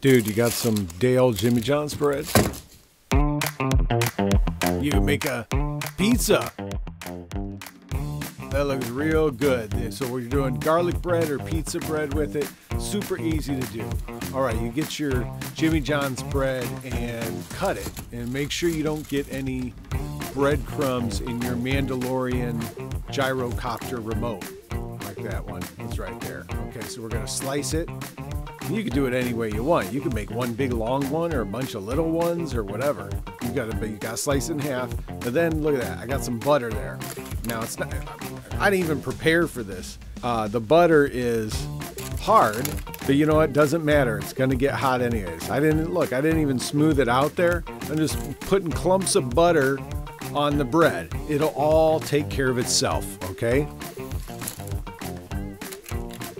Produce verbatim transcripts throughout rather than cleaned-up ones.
Dude, you got some day old Jimmy John's bread? You can make a pizza. That looks real good. So we're doing garlic bread or pizza bread with it. Super easy to do. All right, you get your Jimmy John's bread and cut it. And make sure you don't get any breadcrumbs in your Mandalorian gyrocopter remote. Like that one, it's right there. Okay, so we're gonna slice it. You can do it any way you want. You can make one big long one or a bunch of little ones or whatever. You gotta, you gotta slice it in half. But then look at that, I got some butter there. Now it's not, I didn't even prepare for this. Uh, the butter is hard, but you know what, doesn't matter. It's gonna get hot anyways. I didn't, look, I didn't even smooth it out there. I'm just putting clumps of butter on the bread. It'll all take care of itself, okay?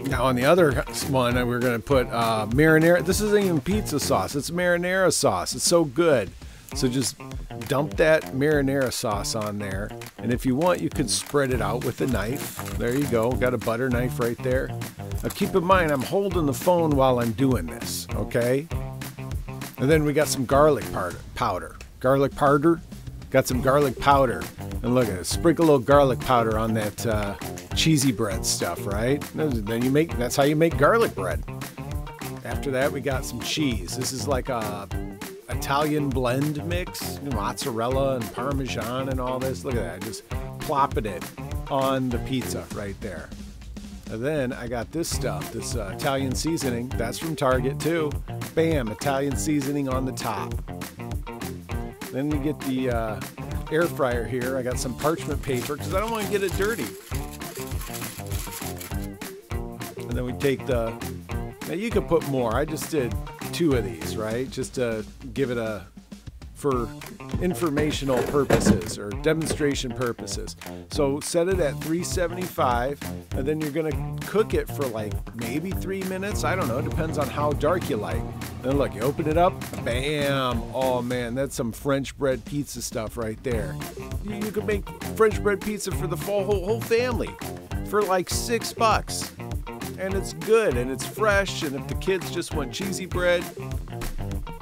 Now on the other one, we're gonna put uh, marinara. This isn't even pizza sauce, it's marinara sauce. It's so good. So just dump that marinara sauce on there. And if you want, you could spread it out with a knife. There you go, got a butter knife right there. Now keep in mind, I'm holding the phone while I'm doing this, okay? And then we got some garlic powder. Garlic powder? Got some garlic powder. And look at it, sprinkle a little garlic powder on that uh, cheesy bread stuff, right? Then you make, that's how you make garlic bread. After that, we got some cheese. This is like a Italian blend mix, mozzarella and Parmesan and all this. Look at that, just plopping it on the pizza right there. And then I got this stuff, this uh, Italian seasoning. That's from Target too. Bam, Italian seasoning on the top. Then we get the uh, air fryer here. I got some parchment paper because I don't want to get it dirty. And then we take the, now you could put more. I just did two of these, right? Just to give it a, for informational purposes or demonstration purposes. So set it at three seventy-five and then you're gonna cook it for like maybe three minutes. I don't know, it depends on how dark you like. And look, you open it up, bam! Oh man, that's some French bread pizza stuff right there. You can make French bread pizza for the whole, whole family for like six bucks. And it's good and it's fresh, and if the kids just want cheesy bread,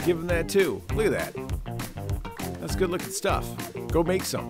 give them that too. Look at that. That's good looking stuff. Go make some.